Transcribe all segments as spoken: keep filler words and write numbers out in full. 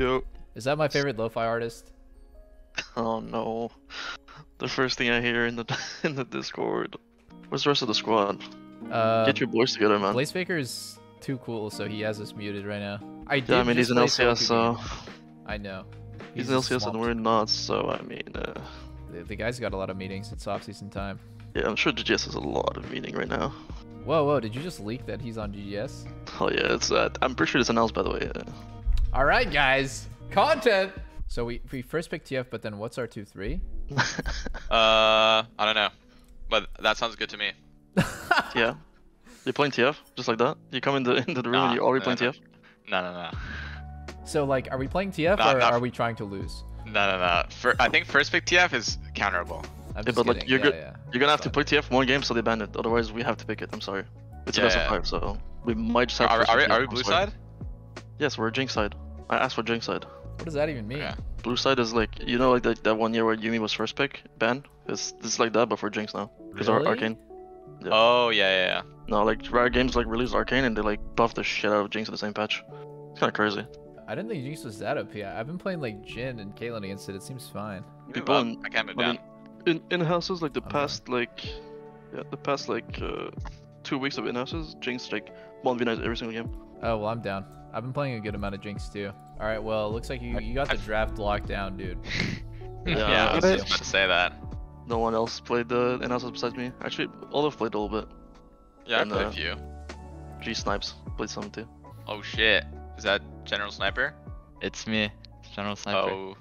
Yep. Is that my favorite lo-fi artist? Oh no. The first thing I hear in the in the Discord. Where's the rest of the squad? Uh, Get your boys together, man. Blazefaker is too cool, so he has us muted right now. I yeah, I mean, he's an L C S, so... I know. He's, he's an L C S and we're not, so I mean... Uh... The, the guy's got a lot of meetings. It's off-season time. Yeah, I'm sure G G S has a lot of meeting right now. Whoa, whoa, did you just leak that he's on G G S? Oh yeah, it's uh, I'm pretty sure it's announced, by the way. Yeah. Alright, guys. Content! So we, we first picked T F, but then what's our two three? uh, I don't know. But that sounds good to me. Yeah. You're playing T F? Just like that? You come into, into the room nah, and you're already no, playing no. T F? No, no, no. So, like, are we playing T F nah, or nah. are we trying to lose? No, no, no. For, I think first pick T F is counterable. I'm yeah, but, like, you're, yeah, go yeah. you're gonna have to play T F one game so they ban it. Otherwise, we have to pick it. I'm sorry. It's yeah, a best yeah. of five, so we might just have are, to. Are, are we blue side? Yes, we're Jinx side. I asked for Jinx side. What does that even mean? Yeah. Blue side is like, you know, like that, that one year where Yumi was first pick, banned? It's, it's like that, but for Jinx now. Because really? Ar Arcane. Yeah. Oh, yeah, yeah, yeah. No, like, Riot Games, like, released Arcane and they, like, buffed the shit out of Jinx in the same patch. It's kinda crazy. I didn't think Jinx was that O P. I've been playing, like, Jhin and Caitlyn against it. It seems fine. People well, in, I can't down. In, in houses, like, the I'm past, right. like, yeah, the past, like, uh, two weeks of in-houses, Jinx, like, one v nines every single game. Oh, well, I'm down. I've been playing a good amount of Jinx, too. All right, well, looks like you, you got the draft locked down, dude. yeah, yeah, I was just about to say that. No one else played the in-house besides me. Actually, Olaf played a little bit. Yeah, and, I played uh, a few. G Snipes played some, too. Oh, shit. Is that General Sniper? It's me, General Sniper. Oh,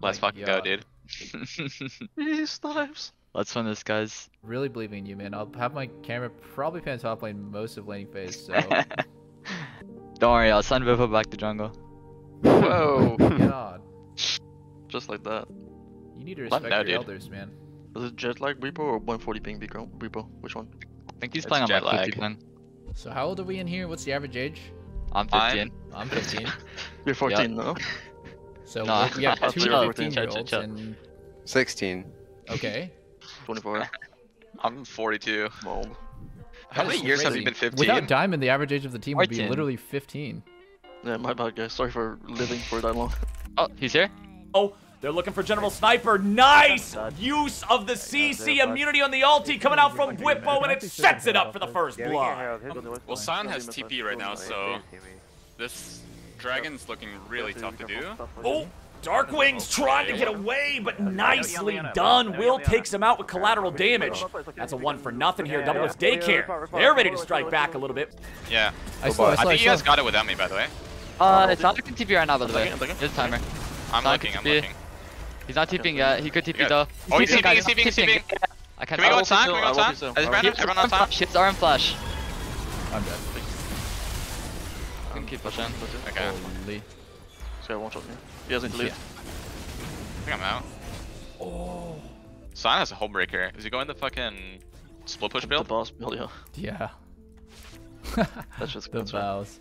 let's like, fucking yo. go, dude. G Snipes. Let's win this, guys. Really believing in you, man. I'll have my camera probably pan top lane most of laning phase, so... Don't worry, I'll send Bwipo back to jungle. Whoa! God. Just like that. You need to respect now, your dude. elders, man. Is it jet lag Bwipo or one forty ping Bwipo? Which one? I think he's it's playing on jet lag. fifty, so how old are we in here? What's the average age? I'm fifteen. I'm fifteen. You're fourteen, though. Yep. So no, we have two fifteen-year-olds and... sixteen. Okay. twenty-four. I'm forty-two. Well. How many years crazy. have you been fifteen? Without Diamond, the average age of the team would be ten. Literally fifteen. Yeah, my bad, guys. Sorry for living for that long. Oh, he's here? Oh, they're looking for General Sniper. Nice use of the C C immunity on the ulti coming out from Bwipo, and it sets it up for the first blood. Well, Sion has T P right now, so this Dragon's looking really tough to do. Oh! Darkwing's trying to get away, but nicely done. Will takes him out with collateral damage. That's a one for nothing here. Double O's Daycare. They're ready to strike back a little bit. Yeah. I, saw, I, saw, I think I you guys got it without me, by the way. Uh, it's not looking T P right now, by the way. Just timer. I'm looking, I'm looking. He's not TPing yet. He could T P though. Oh, he's TPing, he's TPing, he's TPing. Can we go outside? Can we go outside? Everyone outside? Ships are in flash. I'm dead. I can keep pushing. Okay. This guy won't shot me. He doesn't loot. Yeah. I think I'm out. Oh. Sion has a home breaker. Is he going the fucking split push build? The boss build, yeah. Yeah. That's just the bows.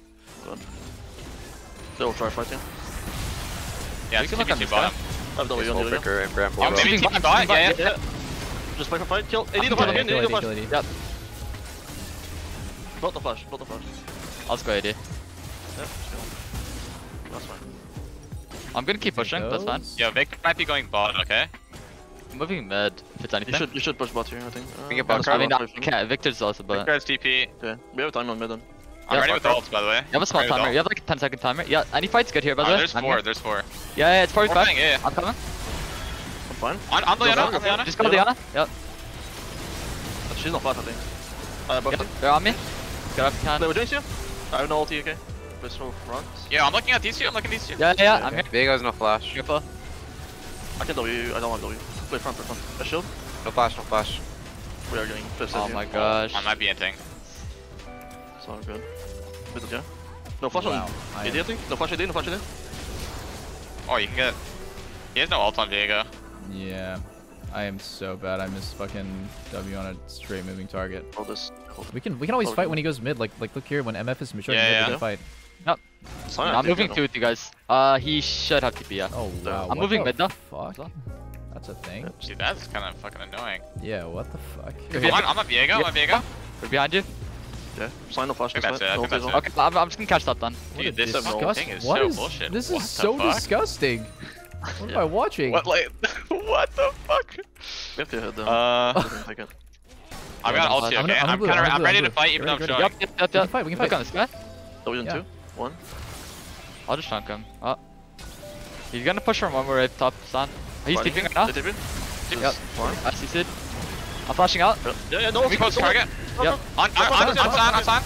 They'll try fighting. Yeah, you can look at the bottom. I've done home breaker and Grand Portal. Maybe T P bot, yeah, yeah. Just play for fight, kill. They need the flash again, they need the flash. Yep. Block the flash, block the flash. I'll square A D. Yep, that's fine. I'm gonna keep pushing, that's fine. Yeah, Vic might be going bot, okay? I'm moving mid, if it's anything. You should, you should push bot here, I think. Uh, we get bot I mean, okay, Victor's also bot. Victor's T P. Okay, we have time on mid then. I'm yeah, ready with ults, by the way. You have a small timer, you have like a ten second timer. Yeah, any fight's good here, by the oh, way. There's I'm four, here. there's four. Yeah, yeah, it's probably five. Playing, yeah. I'm coming. I'm fine. On, on Diana, on Diana. Just go Diana. Diana, yep. But she's not flat, I think. Uh, buffed yep. They're on me. Get up, can. They were doing you? I have no ulti, okay? Yeah, I'm looking at these two, I'm looking at these two. Yeah, yeah, yeah I'm okay. here. Viego's no flash. Triple. I can W, I don't want W. Play front, play front. A shield? No flash, no flash. We are getting pissed Oh my here. gosh. I might be inting. It's all good. Yeah. No flash wow. on A D, I think. No flash A D, no flash A D. Oh, you can get... He has no ult on Viego. Yeah. I am so bad. I missed fucking W on a straight moving target. Hold this. Hold we can we can always hold fight when he goes mid. Like, like look here, when M F is mature, yeah, yeah. we can fight. Nope. No, I'm moving two with you guys. Uh, he should have T P, yeah. Oh, wow. I'm moving mid, though. Fuck. That's a thing. Dude, that's kind of fucking annoying. Yeah, what the fuck? I'm on Viego, I'm on Viego. We're behind you. Yeah, sign no flash. I think that's it. I think that's it. Okay, I'm, I'm just gonna catch that then. Dude, this fucking thing is so bullshit. This is so disgusting. What am I watching? What, like, what the fuck? We have to hit them. Uh, I've got ult here, okay? I'm kind of I'm ready to fight even though I'm showing. Yep, yep, yep. We can fight on this guy. W two, one. I'll just chunk him. Oh. He's gonna push from one more right top, son. He's TPing right now. Yep. I see it. I'm flashing out. Yeah, yeah, no one's close to target. Yep. On, on, on, on, on, on, on.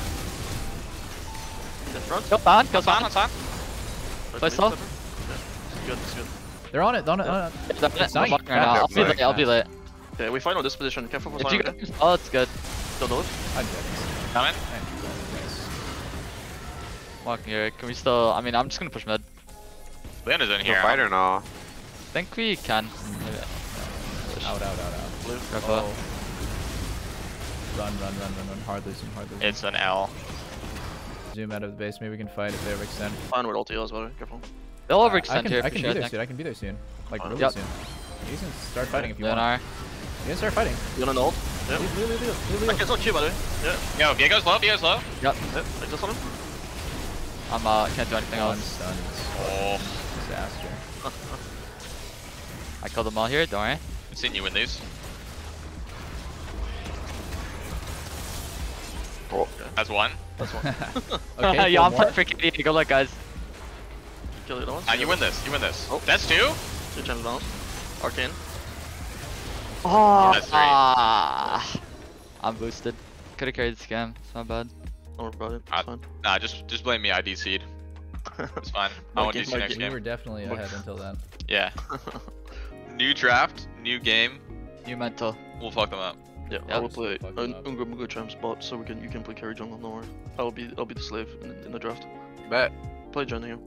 Go on, go on, on, on. Play slow. Good, good. They're on it, on it, on it. I'll be late, I'll be late. Okay, we find on this position. Careful for fire. Oh, it's good. Don't do it. I'm dead. Come in. Walking here. Can we still? I mean, I'm just gonna push mid. Leanna's in here. Fight or no? I think we can. Out, out, out, out. Oh. Run, run, run, run, run. Hard losing, hard losing. It's an L. Zoom out of the base. Maybe we can fight if they overextend. Fine, we're ulti as well. Careful. They'll overextend here. I can be there soon. I can be there soon. Like really soon. You can start fighting if you want. You can start fighting. You want an ult? Yeah. Leave, leave, leave, leave, leave. I can still Q by the way. Yeah. Yo, Viego's low. Viego's low. Yep. Yep. I just on him. I'm uh can't do anything else. I'm stunned. Oh, disaster. I killed them all here. Don't worry. I've seen you win these. Oh, that's one. That's one. Okay, yeah, I'm freaking idiot. Good luck, guys. Kill the other ah, you win this. You win this. Oh. That's two. Two times balance. Arcane. Oh. That's three. Ah. I'm boosted. Could have carried this game. It's not bad. Don't worry about it. It's uh, fine. Nah, just just blame me. I D C'd. It's fine. I won't D C next game. We were definitely ahead until then. Yeah. New draft, new game, new mental. We'll fuck them up. Yeah, yeah, I will play an Ungo Tram spot so we can you can play carry jungle nowhere. I'll be I'll be the slave in, in the draft. Bet. Play Jhin here.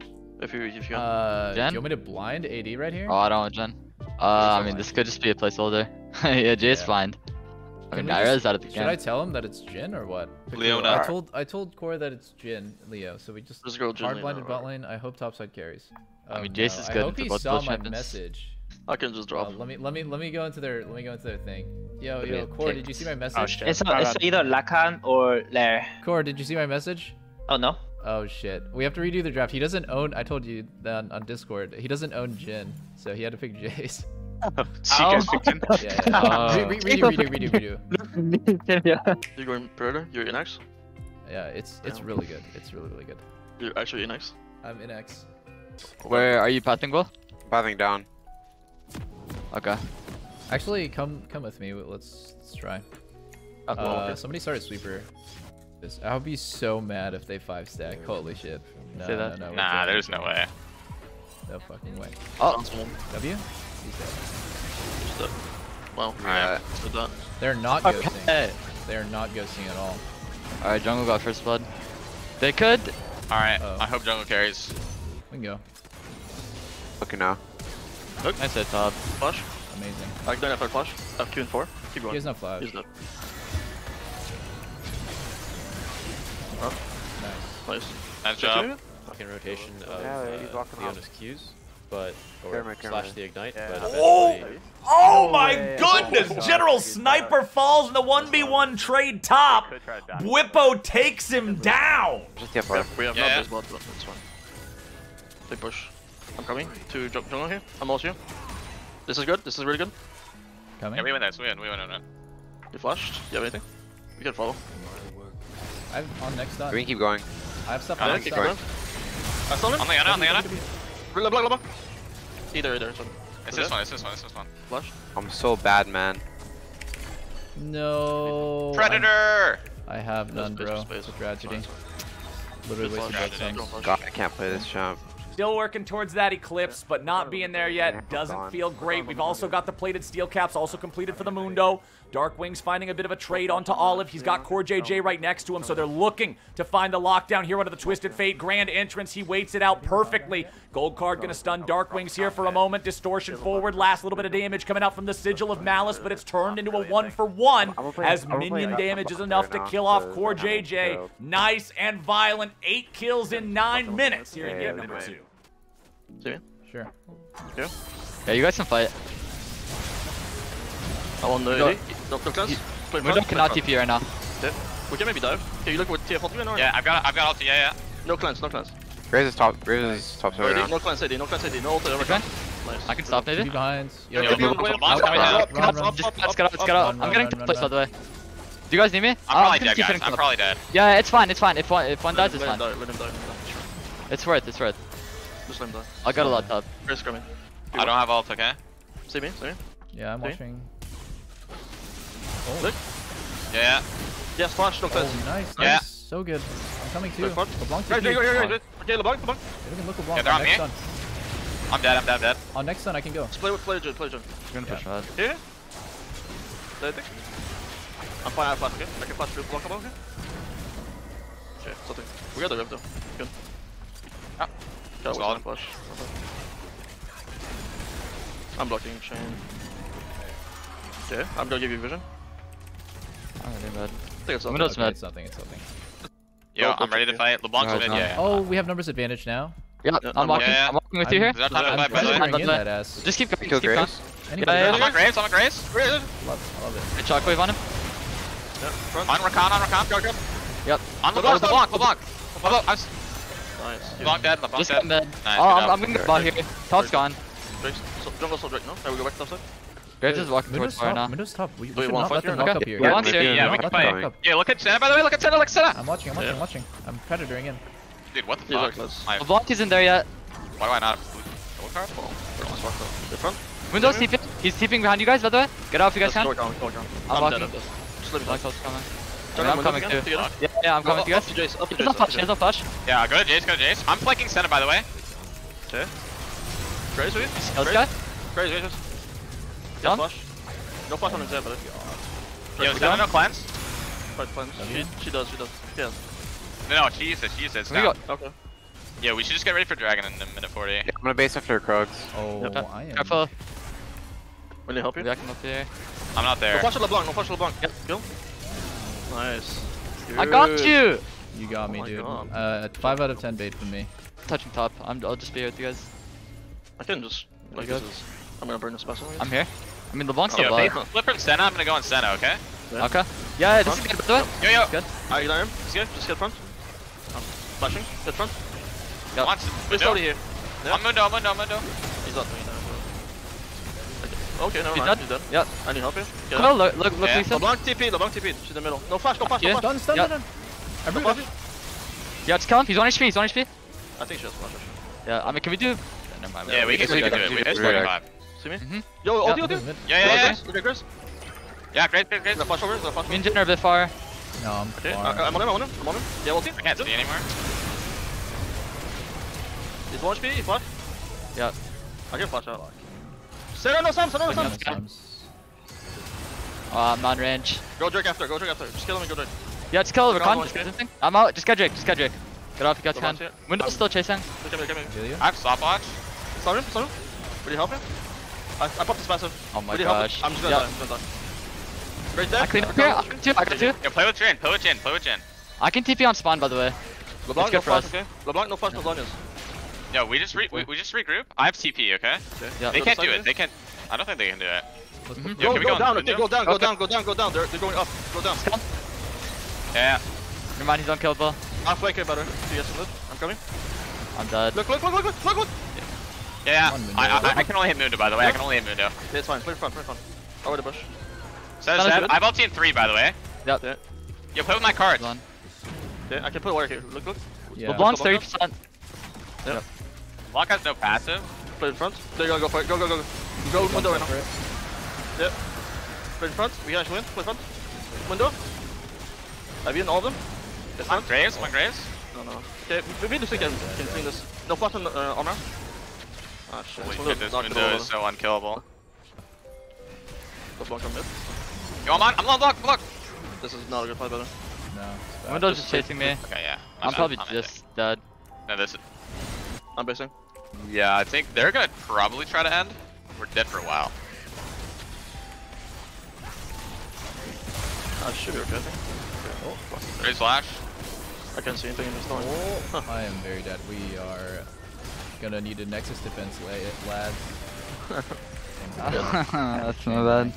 If you if you uh, Jhin? Do you want me to blind A D right here? Oh, I don't want Jhin. Uh I mean this could just be a placeholder. Yeah, Jace yeah. blind. I mean Naira's out of the game. Should I tell him that it's Jhin or what? Leona. I told I told Core that it's Jhin, Leo, so we just hard blinded bot lane, I hope topside carries. Um, I mean Jace is good. I hope he saw my message. I can just drop. Uh, let me let me let me go into their let me go into their thing. Yo let yo Core, did you see my message? Oh, it's, not, it's either Rakan or Lair. Core, did you see my message? Oh no. Oh shit. We have to redo the draft. He doesn't own. I told you that on, on Discord. He doesn't own Jhin, so he had to pick Jace. Oh. Yeah, yeah. Oh. Re redo redo redo redo. Yeah. You're going Predator. You're in X. Yeah, it's it's yeah. really good. It's really really good. You're actually in X. I'm in X. Where are you pathing, Will? Pathing down. Okay. Actually, come come with me. Let's, let's try. Uh, uh, somebody started sweeper. I would be so mad if they five stack. Holy shit. No, no, no, no, nah, there's no way. No fucking way. Oh, W? He's dead. Well, yeah. Right. They're not okay. ghosting. They're not ghosting at all. Alright, jungle got first blood. They could. Alright, uh -oh. I hope jungle carries. We can go. Okay, now. Look. Nice hit top. Flash. Amazing. I don't have a flash. I have Q and four. Keep going. He has no flash. He's not. Nice. Nice. Nice job. Fucking rotation of uh, Leona's Qs, but or camera, slash camera. the ignite. Yeah. But oh! Oh my goodness! General Sniper falls in the one v one trade top. Bwipo takes him down. Just get far. We have yeah. not this blood, but this one. They push. I'm coming to jungle here. I'm also here. This is good. This is really good. Coming. Yeah, we win this. We win. We win. We win. You flashed? You have anything? We can follow. I'm on next time. We can keep going. I have stuff on next time. I saw him. On the Anna, on the Anna. LeBlanc, LeBlanc. Either, either. It's this one, it's this one, it's this one. Flash. I'm so bad, man. No. Predator! I have none, bro. It's a tragedy. Literally wasted blood. God, I can't play this champ. Still working towards that Eclipse, but not being there yet doesn't feel great. We've also got the plated steel caps also completed for the Mundo. Darkwing's finding a bit of a trade onto Olive. He's got Core J J right next to him, so they're looking to find the lockdown here under the Twisted Fate. Grand entrance, he waits it out perfectly. Gold card gonna stun Darkwing's here for a moment. Distortion forward, last little bit of damage coming out from the Sigil of Malice, but it's turned into a one for one as minion damage is enough to kill off Core J J. Nice and violent, eight kills in nine minutes here in game number two. See? Sure. Yeah. Yeah, you guys can fight. I want the. Doctor class. Mundo cannot T P right now. Dead. We can maybe dive. Okay, you look with T F right now? Yeah, I've got I've got ulti, yeah, yeah. No cleanse, no cleanse. Graves is top, Graves is top side right now. No cleanse A D, no cleanse A D, no ulti, everything. Nice. I can stop A D. Yo, yo, let's get up, let's get up. I'm getting top place, by the way. Do you guys need me? I'm probably dead, guys. I'm probably dead. Yeah, it's fine, it's fine. If one if one dies, it's fine. It's worth, it's worth. Just let him die. I got a lot top. Graves coming. I don't have ult, okay? See me, see me. Yeah, I'm watching. Look. Yeah, yeah. Yeah, flash, no cleanse. Oh, nice, yeah. Nice. So good. I'm coming to you. LeBlanc to you. Right, right, right, right. Okay, LeBlanc, LeBlanc. We can look LeBlanc. Yeah, they're on me. Sun. I'm dead, I'm dead, I'm dead. On next stun, I can go. Just play with play Jhin, play Jhin. You're gonna yeah. push hard. Yeah. Dead, dead. I'm fine, I'm flash, okay? I can flash through LeBlanc, okay? Okay, something. We got the rip, though. Good. Ah. Got a flash. I'm blocking Shen. Okay, I'm gonna give you vision. I'm gonna do bad. I think it's something. Okay, it's nothing, it's nothing. Yo, oh, I'm ready to fight. LeBlanc's no, mid, no. yeah. Oh, we have numbers advantage now. Yeah, yeah. I'm walking yeah, yeah. with you here. I'm, I'm, I'm, I'm, I'm that ass. Just keep going, just keep going. Yeah, yeah, yeah. I'm on Graves, I'm on Graves. I love, I love it. Good shockwave on him. Yeah, on Rakan, on Rakan. Go, go. Yep. On LeBlanc, LeBlanc, LeBlanc. LeBlanc, I was... Nice. LeBlanc dead, LeBlanc dead. Nice, oh, I'm, I'm gonna get bot here. Top's gone. Graves, jungle sold right now. Can we go back to top side? Graves is walking Windows towards fire now. Windows top. We, we should not let them knock up here. Yeah, yeah, we can play. Yeah, look at Senna, by the way, look at Senna, look at Senna! I'm watching, I'm watching, yeah. I'm watching. I'm predatoring in. Dude, what the yeah, fuck? The block isn't there yet. Why do I not? Double card? Oh, we're almost walked up. Different? Windows yeah. TPing. He's TPing behind you guys, by the way. Get out if you guys Let's can. Go, go, go. I'm, I'm walking. Just let me talk. I'm coming too. Yeah, yeah, I'm coming to you guys. There's no flash, there's no flash. Yeah, go to Jace, go to Jace. I'm flanking Senna, by the way. Okay. Graves, are you? Graves, Graves. Done? No flash on his head, but yeah, is that no cleanse? Quite cleanse. She, she does, she does. Yeah. No, no, she used it, she used it. It's down. Okay. Yeah, we should just get ready for Dragon in a minute forty. Yeah, I'm gonna base after Krogs. Oh, okay. I am. Careful. Will you help you? Yeah, I'm up there. I'm not there. No flash on LeBlanc, no flash on LeBlanc. Yep. Kill. Nice. Dude. I got you! You got oh me, dude. God. Uh, five out of ten bait for me. Touching top. I'm, I'll just be here with you guys. I can just. Like, this is, I'm gonna burn the special. I'm here. I mean, LeBlanc's oh, LeBlanc. Yo, flip from Senna, I'm gonna go on Senna, okay? Yeah. Okay. Yeah, yeah, this is good, by the way. Yo, yo! Good. Are you there? It's good, just get front. I'm flashing, get front. Yep. Watch, Mundo. Out of here. Yeah. I'm Mundo, I'm Mundo, I'm Mundo. He's not doing that. Okay, never mind, he's dead. He's dead. Yep. I need help here. Get Come on, look, look, yeah. look. LeBlanc T P, LeBlanc T P, she's in the middle. No flash, no flash, yeah. no flash. Done, stun, yep. done, done. done. Yeah, just kill him, he's on H P, he's on H P. I think she has flash. Yeah, I mean, can we do... Yeah, no, yeah, yeah, we, we can, we can do it, we can do it. See me? Mm-hmm. Yo, ulti, ulti! Yeah, yeah, yeah! Okay, Graves! Yeah, Graves, Graves, Graves! The flash over, the flash over! Me and Jhin are a bit far. No, I'm okay. far. Okay, I'm on him, I'm on him, I'm on him. Yeah, ulti! I can't see anymore. He's low H P, he's flash. Yeah. I can flash out. Senna no sums, Senna no sums! Oh, I'm not in range. Go Drake after, go Drake after. Just kill him and go Drake. Yeah, just kill Rakan. I'm out, just get Drake, just get Drake. Get off, you got Rakan. Window's still chasing. Come here, come here. I have stopwatch. Stop him, stop him. Will you help him? I, I popped this passive. Oh my gosh. I'm just gonna yep. die, I'm just gonna die. Right there. I clean up here, I got two, I got two. Yeah, play with Jhin, play with Jhin, play with Jhin. I can T P on spawn, by the way. LeBlanc, no flash, okay? LeBlanc, no flash, no blinders. No, we just re we, we just regroup. I have T P, okay? okay. Yeah. They can't do it, they can't... I don't think they can do it. Mm-hmm. Yo, go, can go, go down, okay, go down, go okay. down, go down, go down. They're, they're going up, go down. Yeah. Never mind, he's unkillable. I'll flank it better. I'm coming. I'm dead. Look, look, look, look, look, look, look! Yeah, I, I, I can only hit Mundo, by the way. Yeah. I can only hit Mundo. Yeah, it's fine. Play front, play front. I'll wait a bush. So, Seb, I've ulted in three, by the way. Yep. Yeah. Yo, play with my cards. Yeah, I can put wire here. Look, look. Yeah. LeBlanc's thirty percent. Yep. Yep. LeBlanc has no passive. Play in front. There you go, go for it. Go, go, go, go. Go with Mundo right now. Yep. Play in front. We can actually win. Play front. Mundo. Have you in all of them? This one. Graves, one Graves. No, no. Okay, maybe this we can clean this. No flash on uh, armor. Ah, shit. Holy shit, this Mundo is so unkillable. The block on mid. Yo, I'm on! I'm on block! Block! This is not a good fight, brother. No. Mundo's just chasing me. Okay, yeah. I'm, I'm probably I'm just ending. dead. No, this is... I'm basing. Yeah, I think they're gonna probably try to end. We're dead for a while. I should be okay, I think. Okay. Raise flash. I can't see anything in this storm. Oh. I am very dead. We are... gonna need a Nexus defense, lad. That's not bad.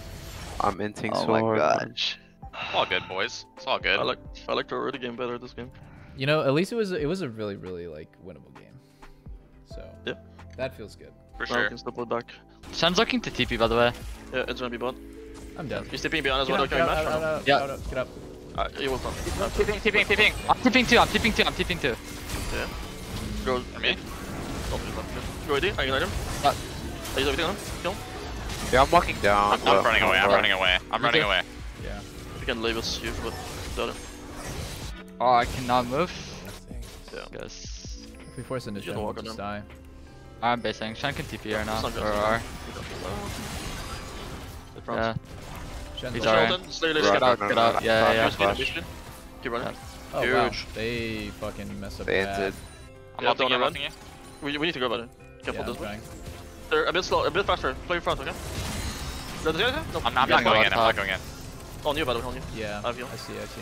I'm inting sword. Oh my gosh. all good, boys. It's all good. I like I like to already game better this game. You know, at least it was it was a really really like winnable game. So yep, that feels good. For sure. Can still play back. Shen's looking to T P by the way. Yeah, it's gonna be bot. I'm down. He's TPing behind as well. Can we match from him? Yeah. Out, out, get up. Alright, he will come. I'm TPing, TPing, TPing. I'm TPing too. I'm TPing too. I'm TPing too. Yeah. Go for me. Go A D. I can hit him. What? Are you everything on him? Kill him. Yeah, I'm walking down. I'm, I'm running away. I'm running away. I'm running away. Yeah. You can leave us here with the other. Oh, I cannot move. Yeah. Yes. If we force into Shen, we'll just die. I'm basing. Shen can T P right now. Or R. Yeah. Shen's He's alright. Get out, get out. Yeah, yeah, yeah. Keep running. Oh, wow. They fucking messed up bad. I'm not doing anything. We need to go better. Careful this way. They're a bit slow, a bit faster. Play in front, okay? No, I'm not, I'm not going in, I'm not going in. On you, by the way, on you. Yeah, I, I see, I see.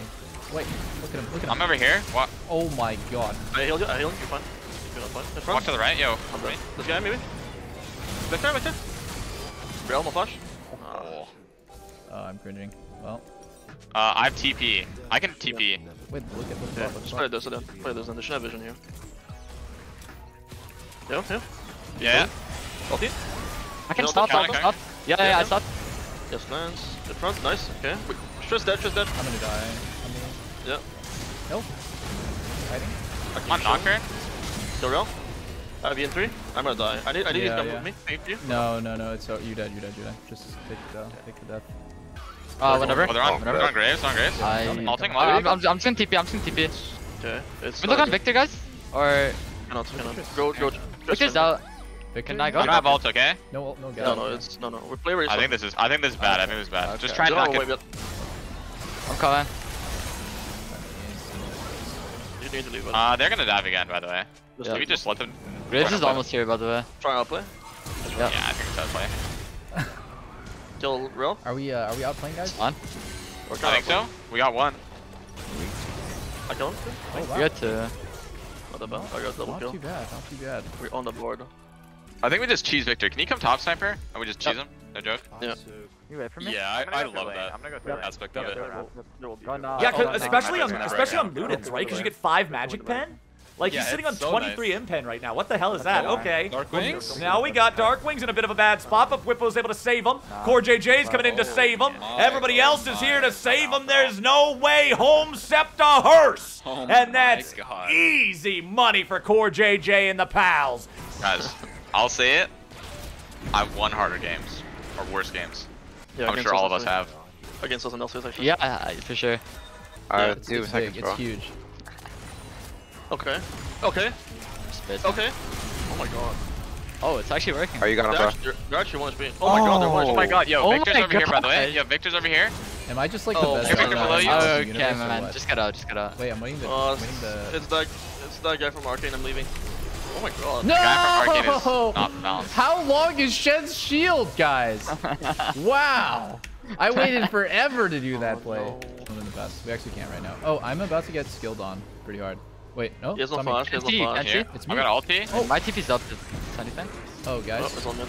Wait, look at him, look at him. I'm over here. What? Oh my god. I healed you, I healed you, you're fine. You're not fine. In front. Walk to the right, yo. I'm right. This guy, maybe? Victor, Victor? Realm of flash? Oh. Oh, I'm cringing. Well. Uh, I have T P. I can T P. Yeah. Wait, look at the top. Play this, then. Play this, then. They should have vision here. Yeah, yeah. Yeah. Okay. I can stop, I can stop. Yeah, yeah, yeah, I stopped. Yes, plans. The front, nice. Okay. Just dead, just dead. I'm gonna die. I'm gonna... Yeah. Nope. Fighting. I'm knocker. Still real. I have E N three. I'm gonna die. I need, I need yeah, you to come yeah. with me. Thank you. No, no, no. It's so you dead, you dead, you dead. Just take the death. Take the death. Uh, whenever. Oh, they're on, oh, whenever. They're on Graves, on Graves. I I'll take I'm, I'm, I'm just gonna T P, I'm just gonna T P. Okay. It's we look on Victor, guys? Or. Cannot, cannot. Go, go. Victor's out. Victor? Can I go? You don't have ult, okay? No, no, no, no, it's no, no. We're playing. I think this is. I think this is bad. I think this is bad. Just try and knock it. I'm coming. You need to leave. Uh, they're gonna dive again, by the way. Can we just let them? Graves is almost here, by the way. Try and outplay. Yeah, I think it's outplay. Still real? Are we? Uh, are we outplaying, guys? On. I think so. We got one. I killed him. Oh wow. We got two. Not that bad. I got double kill. Not too bad. Not too bad. We're on the board. I think we just cheese Victor. Can you come top sniper? And we just cheese yep. him? No joke? Yeah. You wait for me? Yeah, I, I love that. I'm gonna go through yep. aspect yeah, of it. Yeah, cause especially on, especially on Ludens, right? Because you get five magic pen? Like, yeah, he's sitting on so twenty-three nice. impen right now. What the hell is that? Okay. Dark Wings? Now we got Dark Wings in a bit of a bad spot, but Bwipo's able to save him. Core J J's coming in to save him. Everybody else is here to save him. There's no way home Septa Hearse. And that's easy money for Core J J and the pals. Guys. I'll say it. I've won harder games or worse games. Yeah, I'm sure all of us have. Against someone else, I think. Yeah, uh, for sure. All right, yeah, it's, two it's seconds, big, it's huge. Okay. Okay. Spit. Okay. Oh my god. Oh, it's actually working. Are you gonna? They're actually, they're actually one H P. Oh, oh my god, they're one H P. Oh my god, yo, oh Victor's over god. here by the way. Yo, Victor's over here. Am I just like oh, the best? Victor below you. Oh, okay, man. Just got out. Just got out. Wait, I'm waiting. The, uh, I'm waiting the... It's that. It's that guy from Arcane. I'm leaving. Oh my god. No! The guy from Arcane is not balanced. How long is Shen's shield, guys? Wow. I waited forever to do that oh, play. No. I'm in the best. We actually can't right now. Oh, I'm about to get skilled on pretty hard. Wait, no. He has no flash. He has no flash. It's me. I got ulti. Oh, my T P's up. Is anything? Oh, guys. Oh, it's on them.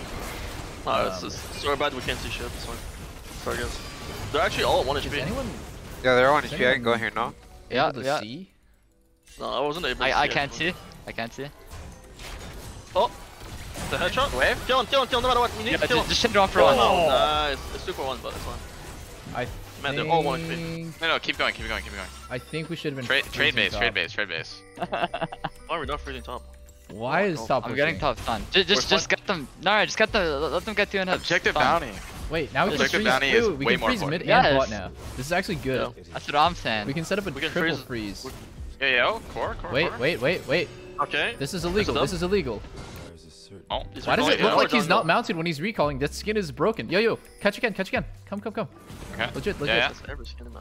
No, um, it's, it's so bad we can't see shit. Sorry. Sorry, guys. They're actually all at one H P. Is anyone... Yeah, they're all on H P. I can go here now. Yeah, able to yeah. see? No, I wasn't able to I, see. I can't anyone. see. I can't see. Oh, the headshot. Wave. Kill him, kill him, kill him, no matter what. You need yeah, to kill him. Just send it off for oh. one. Oh. Nah, it's, it's two for one, but it's fine. I Man, think... they're all one H P. No, no, keep going, keep going, keep going. I think we should have been Tra Trade base, top. trade base, trade base. Why are we not freezing top? Why oh, is top pushing? I'm getting top done. Just, just, just get them. No, just get them. Let them get two and a half. Objective bounty. Wait, now we can freeze two. We can freeze mid and bot now. This is actually good. That's what I'm saying. We can set up a triple freeze. Yeah, yeah, core, core, Wait, wait, wait, wait. Okay. This is illegal. This is illegal. Oh, why does it look like he's not mounted when he's recalling? That skin is broken. Yo, yo, catch again, catch again. Come, come, come. Okay. Legit, legit. Yeah, yeah.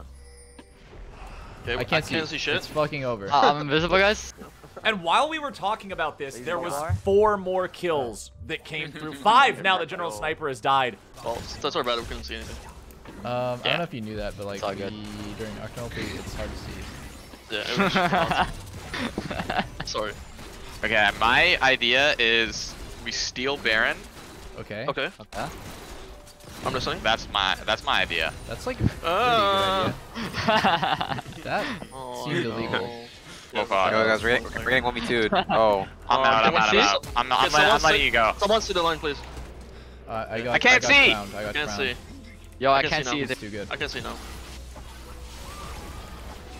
Okay, I can't I see. see shit. It's fucking over. Uh, I'm invisible, guys. And while we were talking about this, there was four more kills that came through. Five now that General Sniper has died. Well, that's our bad. We couldn't see anything. Um, yeah. I don't know if you knew that, but like we, during Arcane, it's hard to see. Yeah, it was Sorry. Okay, my idea is we steal Baron. Okay. Okay. Okay. I'm just saying. That's my that's my idea. That's like a pretty uh. good idea. That oh, seemed no. illegal. Oh, God. Yo, guys, we're getting, we're getting one v two'd. Oh. I'm oh, out, I'm out, I'm out. I'm, not, I'm, yeah, let, I'm letting you go. Someone see the line, please. Uh, I, got, I can't I see! Drowned. I got can't drowned. see. Yo, I, I can't see. It's too good. I can't see now.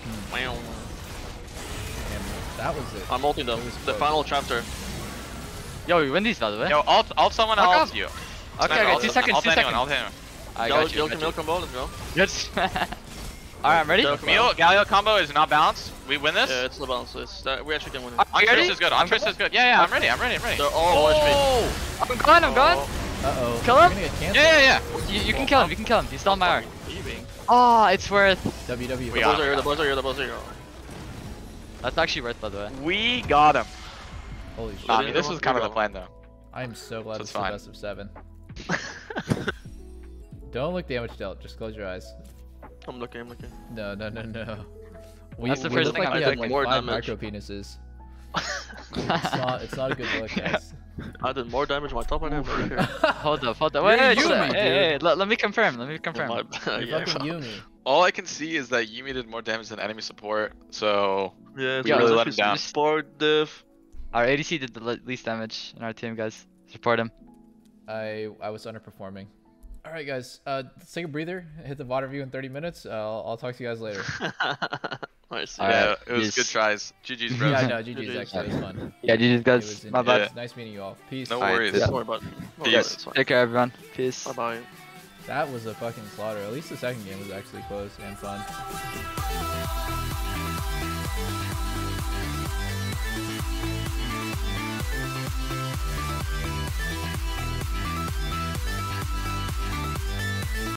Hmm. Wow. Damn, that was it. I'm ulting them. The final chapter. Yo, we win these, by the way. Yo, ult, ult someone I'll ult you. Okay, okay, two seconds, two seconds. I'll hit him. I got you. Yo, can meal combo, let's go. Yes. Alright, I'm ready. Meal, Galio combo is not balanced. We win this? Yeah, it's not balanced. It's, uh, we actually can win it. Antris is good. Antris is good. Yeah, yeah, I'm ready. I'm ready. I'm ready. They're all oh! I'm gone. I'm gone. Uh-oh. Kill him? Yeah, yeah, yeah. You, you can kill him. You can kill him. He's still on my arm. Oh, it's worth. W W. The balls are here. The balls are here. The balls are here. That's actually worth, by the way. We got him. Holy shit. I mean, this was kind of the plan, though. I am so glad it's the best of seven. Don't look damage dealt. Just close your eyes. I'm looking, I'm looking. No, no, no, no. We, That's the we first look thing like we had like more five damage. Micro penises. it's, not, it's not a good look, guys. I did more damage on my top right here. Hold up, hold up. Wait, wait, Yumi, hey, hey, let, let me confirm, let me confirm. My, uh, yeah, fucking well. Yumi. All I can see is that Yumi did more damage than enemy support, so yeah, we really let him down. Support diff. Our A D C did the least damage in our team, guys. Support him. I, I was underperforming. All right, guys, uh, let's take a breather, hit the V O D review in thirty minutes. Uh, I'll, I'll talk to you guys later. Nice. All yeah, right. It was yes. good tries. G G's, bro. Yeah, no, G G's actually was fun. Yeah, G G's, guys. My bad. Yeah. Nice meeting you all. Peace. No all worries. Right. About no Peace. Worries. Take care, everyone. Peace. Bye-bye. That was a fucking slaughter. At least the second game was actually close and fun.